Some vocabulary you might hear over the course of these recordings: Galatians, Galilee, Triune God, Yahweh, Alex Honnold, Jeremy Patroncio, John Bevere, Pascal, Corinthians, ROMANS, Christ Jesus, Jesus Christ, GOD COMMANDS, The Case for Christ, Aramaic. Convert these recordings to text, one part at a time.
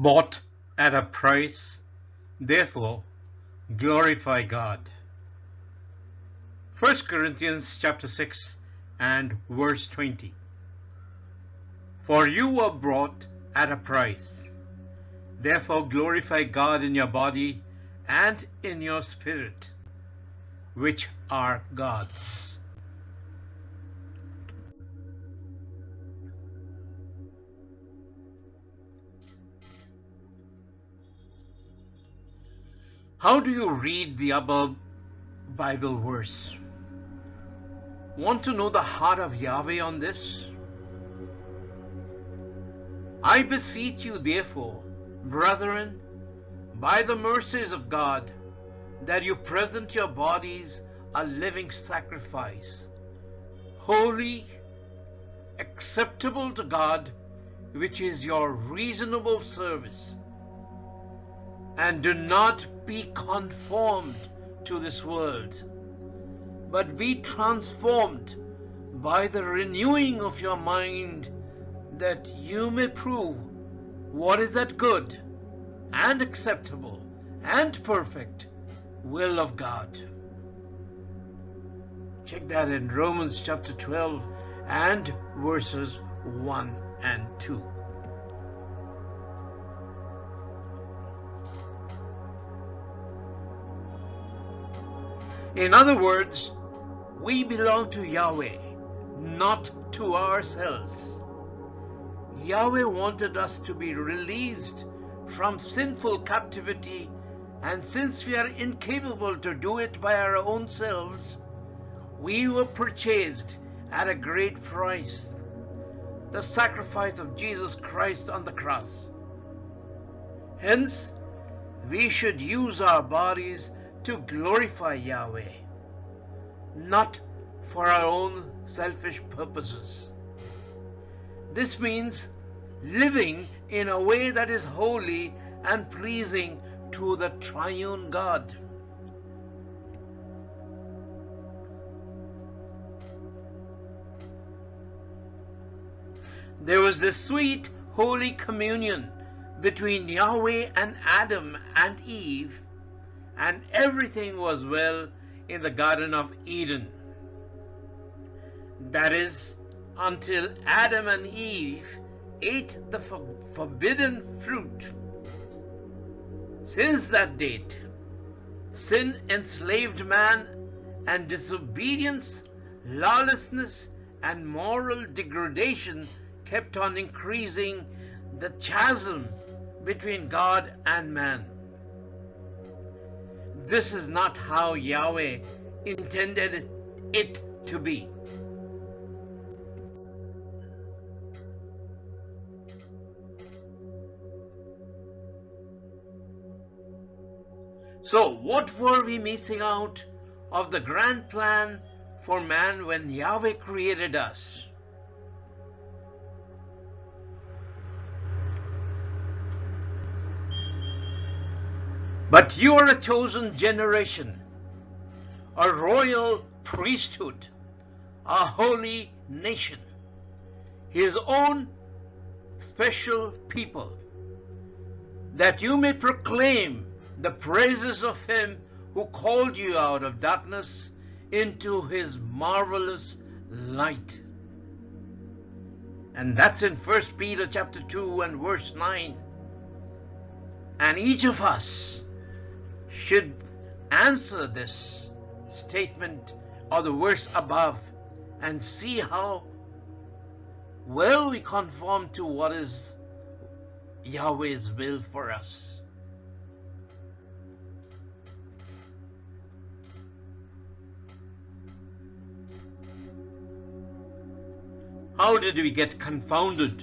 bought at a price, therefore glorify God. 1 Corinthians chapter 6 and verse 20. For you were bought at a price, therefore glorify God in your body and in your spirit, which are God's. How do you read the above Bible verse? Want to know the heart of Yahweh on this? I beseech you therefore, brethren, by the mercies of God, that you present your bodies a living sacrifice, holy, acceptable to God, which is your reasonable service. And do not be conformed to this world, but be transformed by the renewing of your mind, that you may prove what is that good and acceptable and perfect will of God. Check that in Romans chapter 12 and verses 1 and 2. In other words, we belong to Yahweh, not to ourselves. Yahweh wanted us to be released from sinful captivity, and since we are incapable to do it by our own selves, we were purchased at a great price, the sacrifice of Jesus Christ on the cross. Hence, we should use our bodies to glorify Yahweh, not for our own selfish purposes. This means living in a way that is holy and pleasing to the triune God. There was this sweet holy communion between Yahweh and Adam and Eve, and everything was well in the Garden of Eden. That is, until Adam and Eve ate the forbidden fruit. Since that date, sin enslaved man, and disobedience, lawlessness, and moral degradation kept on increasing the chasm between God and man. This is not how Yahweh intended it to be. So, what were we missing out of the grand plan for man when Yahweh created us? But you are a chosen generation, a royal priesthood, a holy nation, his own special people, that you may proclaim the praises of him who called you out of darkness into his marvelous light. And that's in 1 Peter chapter 2 and verse 9. And each of us should answer this statement or the verse above and see how well we conform to what is Yahweh's will for us. How did we get confounded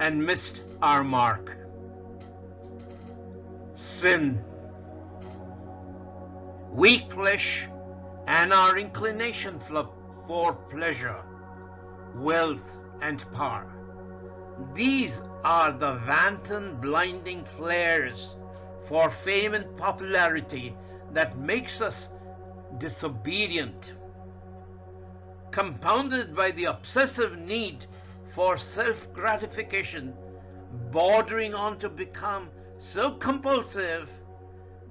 and missed our mark? Sin, weak flesh, and our inclination for pleasure, wealth, and power. These are the wanton, blinding flares for fame and popularity that makes us disobedient, compounded by the obsessive need for self-gratification bordering on to become so compulsive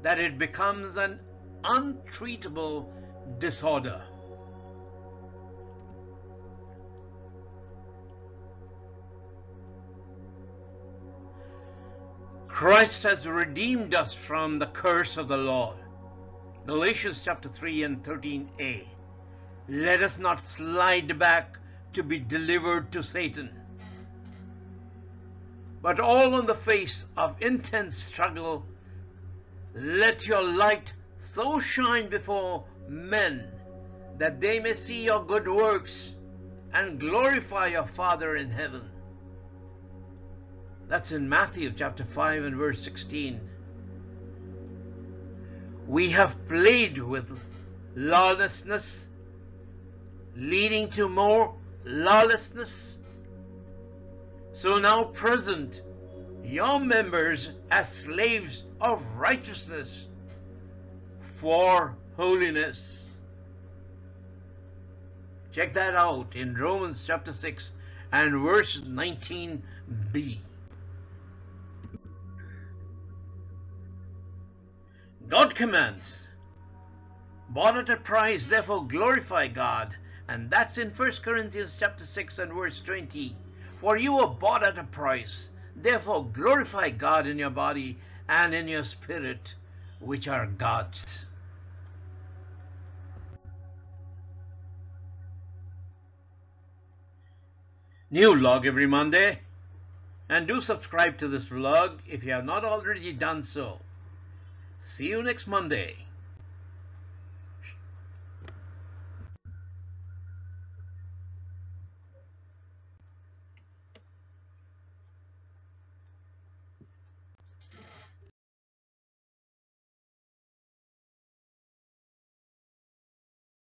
that it becomes an untreatable disorder. Christ has redeemed us from the curse of the law. Galatians chapter 3 and 13a. Let us not slide back to be delivered to Satan, but all in the face of intense struggle, let your light so shine before men that they may see your good works and glorify your Father in heaven. That's in Matthew chapter 5 and verse 16. We have played with lawlessness, leading to more lawlessness. So now present your members as slaves of righteousness for holiness. Check that out in Romans chapter 6 and verse 19b. God commands, bought at a price, therefore glorify God. And that's in 1 Corinthians chapter 6 and verse 20. For you were bought at a price, therefore glorify God in your body and in your spirit, which are God's. New log every Monday, and do subscribe to this vlog if you have not already done so. See you next Monday.